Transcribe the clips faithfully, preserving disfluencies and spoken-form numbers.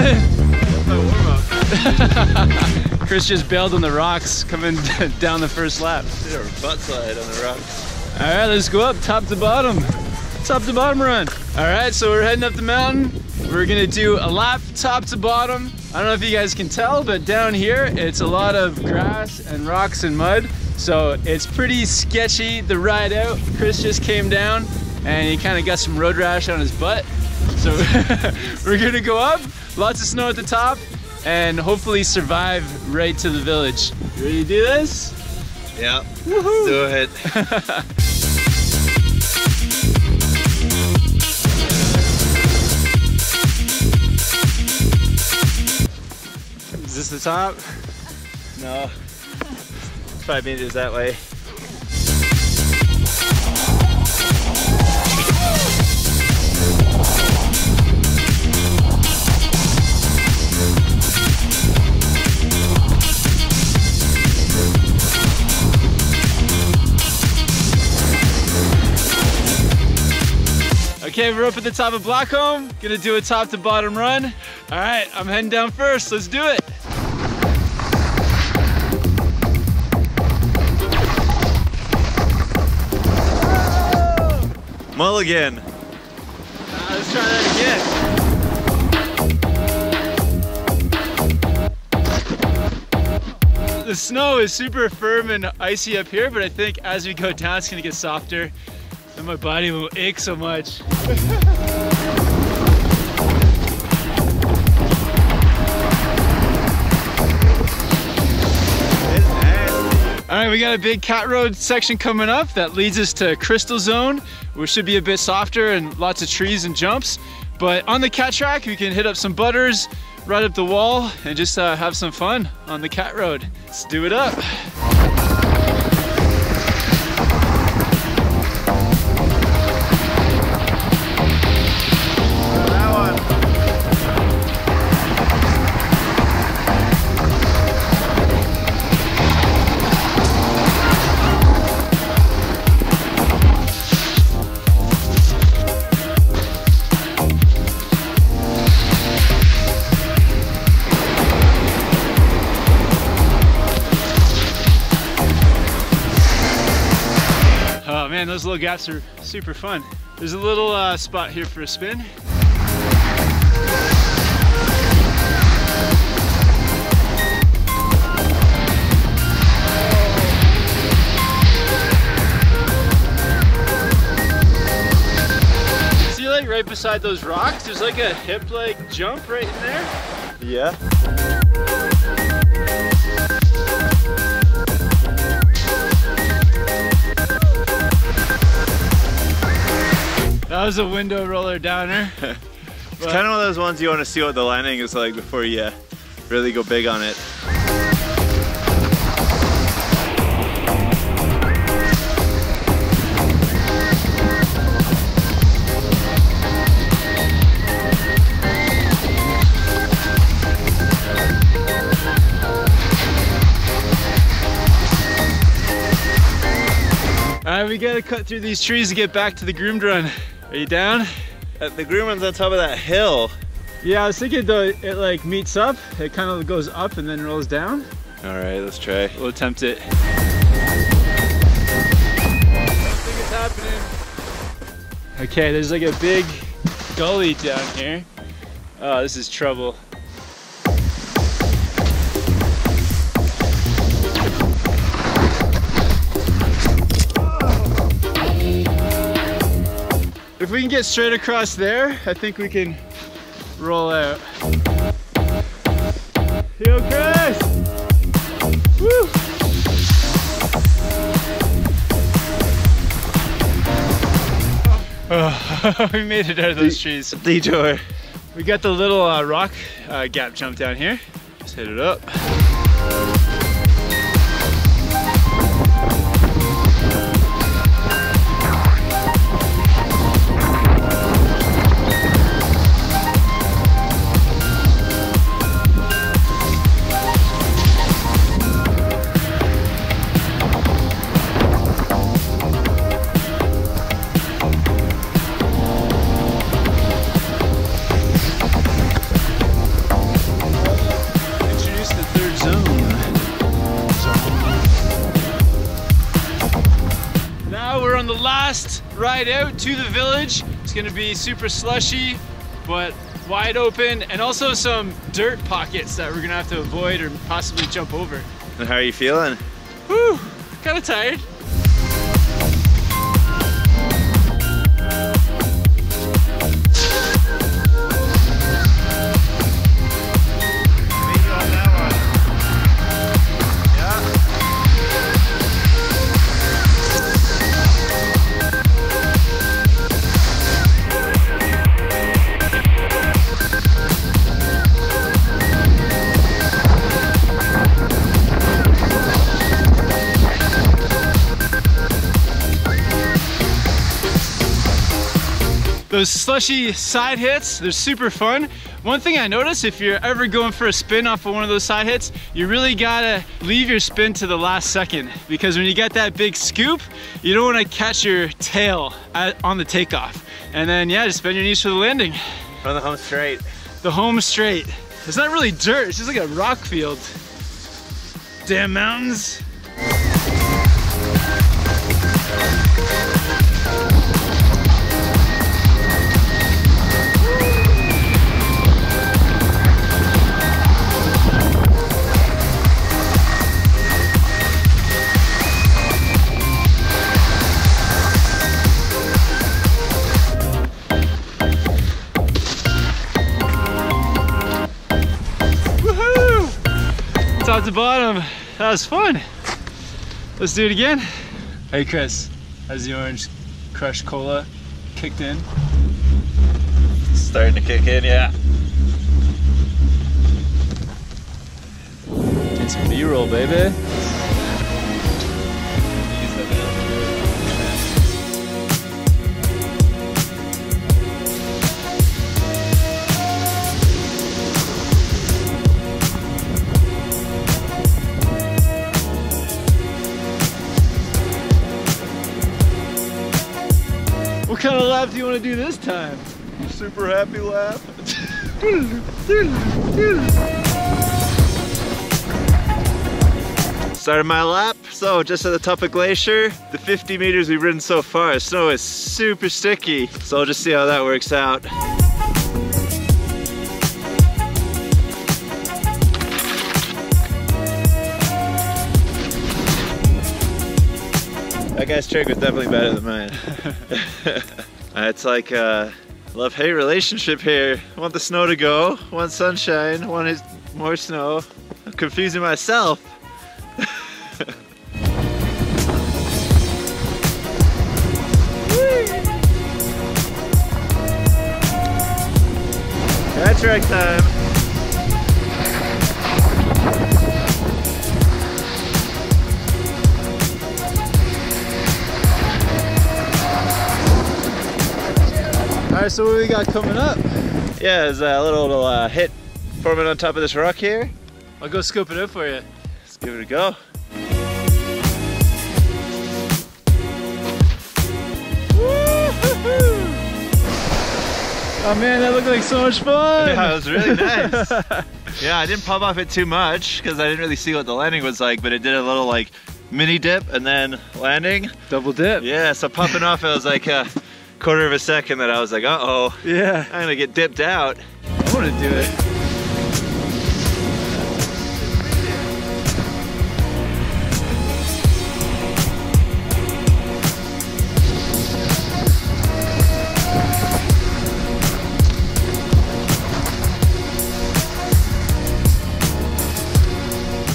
happened? Oh, warm up. Chris just bailed on the rocks coming down the first lap. Did our butt slide on the rocks. All right, let's go up top to bottom. Top to bottom run. All right, so we're heading up the mountain. We're gonna do a lap top to bottom. I don't know if you guys can tell, but down here, it's a lot of grass and rocks and mud. So it's pretty sketchy, the ride out. Chris just came down and he kind of got some road rash on his butt. So we're gonna go up, lots of snow at the top, and hopefully survive right to the village. You ready to do this? Yeah, let's do it. Is this the top? No. Five meters that way. Okay, we're up at the top of Blackcomb. Gonna do a top to bottom run. All right, I'm heading down first. Let's do it. Mulligan. Uh, let's try that again. The snow is super firm and icy up here, but I think as we go down, it's gonna get softer and my body won't ache so much. All right, we got a big cat road section coming up that leads us to Crystal Zone, which should be a bit softer and lots of trees and jumps. But on the cat track, we can hit up some butters, ride up the wall, and just uh, have some fun on the cat road. Let's do it up. Man, those little gaps are super fun. There's a little uh, spot here for a spin. See, like right beside those rocks, there's like a hip like jump right in there. Yeah. That was a window roller downer. It's kind of one of those ones you want to see what the landing is like before you uh, really go big on it. All right, we gotta cut through these trees to get back to the groomed run. Are you down? Uh, the groom runs on top of that hill. Yeah, I was thinking though, it, it like meets up, it kind of goes up and then rolls down. All right, let's try. We'll attempt it. I think it's happening. Okay, there's like a big gully down here. Oh, this is trouble. If we can get straight across there, I think we can roll out. Yo, Chris! Woo! Oh, we made it out of those trees. Detour. We got the little uh, rock uh, gap jump down here. Just hit it up. on the last ride out to the village. It's gonna be super slushy, but wide open, and also some dirt pockets that we're gonna have to avoid or possibly jump over. And how are you feeling? Whew, kinda tired. Those slushy side hits, they're super fun. One thing I noticed, if you're ever going for a spin off of one of those side hits, you really gotta leave your spin to the last second, because when you get that big scoop, you don't wanna catch your tail at, on the takeoff. And then yeah, just bend your knees for the landing. On the home straight. The home straight. It's not really dirt, it's just like a rock field. Damn mountains. Top to bottom, that was fun. Let's do it again. Hey Chris, how's the orange crush cola kicked in? It's starting to kick in, yeah. It's B-roll, baby. What kind of lap do you want to do this time? Super happy lap. Started my lap, so just at the top of Glacier, the fifty meters we've ridden so far, snow is super sticky. So I'll just see how that works out. That guy's trick was definitely better than mine. It's like a love-hate relationship here. I want the snow to go, want sunshine, I want more snow. I'm confusing myself. That's right time. All right, so what do we got coming up? Yeah, there's a little, little uh, hit forming on top of this rock here. I'll go scoop it up for you. Let's give it a go. Woo-hoo-hoo! Oh man, that looked like so much fun! Yeah, it was really nice. Yeah, I didn't pop off it too much because I didn't really see what the landing was like, but it did a little like mini dip and then landing. Double dip. Yeah, so popping off it was like a quarter of a second that I was like, uh-oh, yeah, I'm gonna get dipped out. I wanna do it.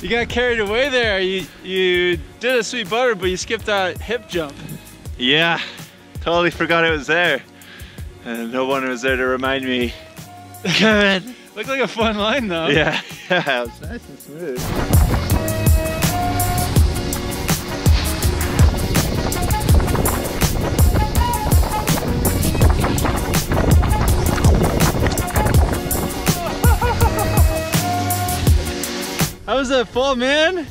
You got carried away there. You, you did a sweet butter, but you skipped that hip jump. Yeah. Totally forgot it was there. And no one was there to remind me. Kevin! Looked like a fun line though. Yeah, yeah, it was nice and smooth. How was that fall, man?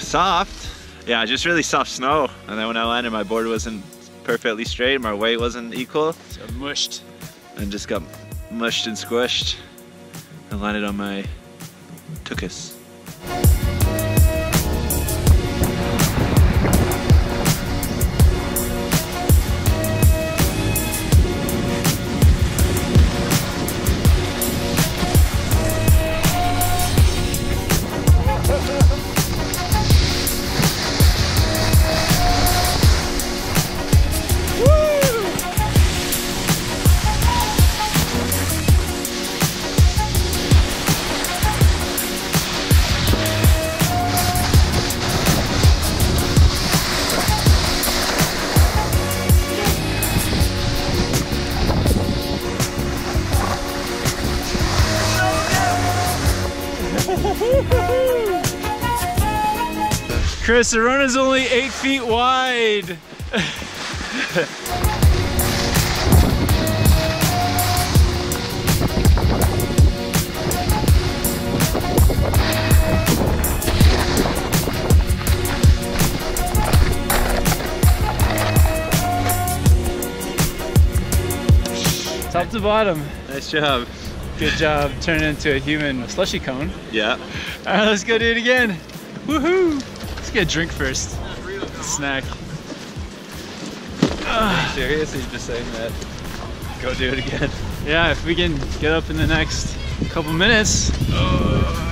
Soft. Yeah, just really soft snow. And then when I landed, my board wasn't perfectly straight, my weight wasn't equal. So I mushed. And just got mushed and squished and landed on my tuchus. Chris, the run is only eight feet wide. Top to bottom. Nice job. Good job turning into a human slushy cone. Yeah. All right, let's go do it again. Woohoo! Let's get a drink first. Snack. Are you serious? He's just saying that. Go do it again. Yeah, if we can get up in the next couple minutes. Uh.